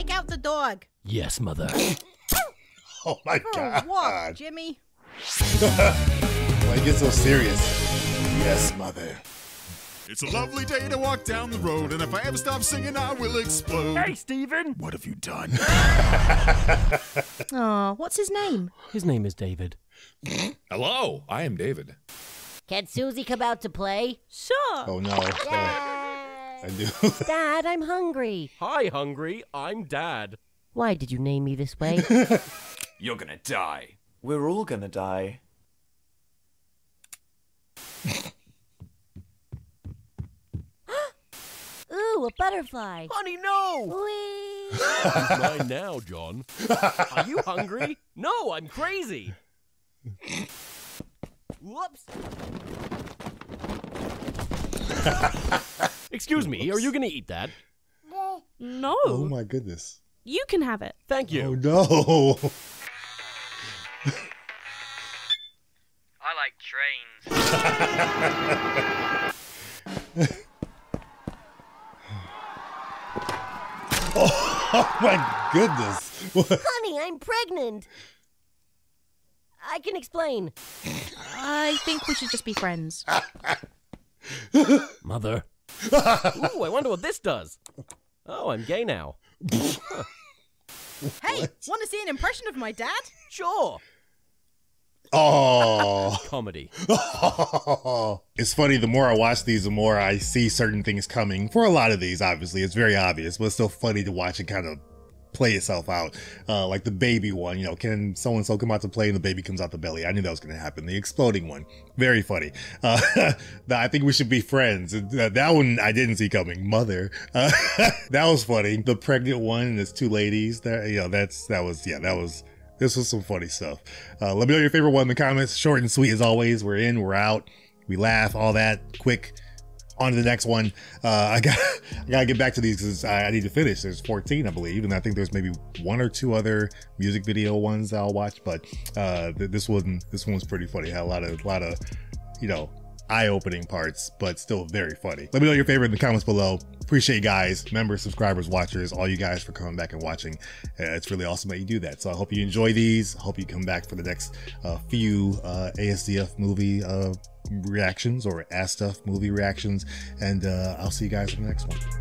Take out the dog. Yes, mother. Oh my God. For a walk, Jimmy. Why get so serious? Yes, mother. It's a lovely day to walk down the road, and if I ever stop singing, I will explode. Hey, Steven! What have you done? Aw, what's his name? His name is David. Hello, I am David. Can Susie come out to play? Sure. Oh, no. I do. Dad, I'm hungry. Hi, hungry. I'm Dad. Why did you name me this way? You're gonna die. We're all gonna die. Ooh, a butterfly. Honey, no! Whee! Mine now, John. Are you hungry? No, I'm crazy. Whoops. Excuse me, Whoops. Are you going to eat that? No. Oh, my goodness. You can have it. Thank you. Oh, no. I like trains. Oh, my goodness. What? Honey, I'm pregnant. I can explain. I think we should just be friends. Mother. Ooh, I wonder what this does. Oh, I'm gay now. Huh. Hey, want to see an impression of my dad? Sure. Oh. Comedy. Oh. It's funny, the more I watch these, the more I see certain things coming. For a lot of these, obviously, it's very obvious, but it's still funny to watch it kind of play itself out. Like the baby one, you know, can so-and-so come out to play and the baby comes out the belly? I knew that was going to happen. The exploding one, very funny. I think we should be friends. That one I didn't see coming. Mother, that was funny. The pregnant one and there's two ladies. That, you know, this was some funny stuff. Let me know your favorite one in the comments. Short and sweet as always. We're in, we're out, we laugh, all that. Quick. On to the next one. I gotta get back to these because I need to finish. There's 14, I believe, and I think there's maybe one or two other music video ones that I'll watch. But this one's pretty funny. Had a lot of, you know, eye-opening parts, but still very funny. Let me know your favorite in the comments below. Appreciate you guys, members, subscribers, watchers, all you guys for coming back and watching. It's really awesome that you do that. So I hope you enjoy these. I hope you come back for the next few ASDF movie reactions or ASDF movie reactions. And I'll see you guys in the next one.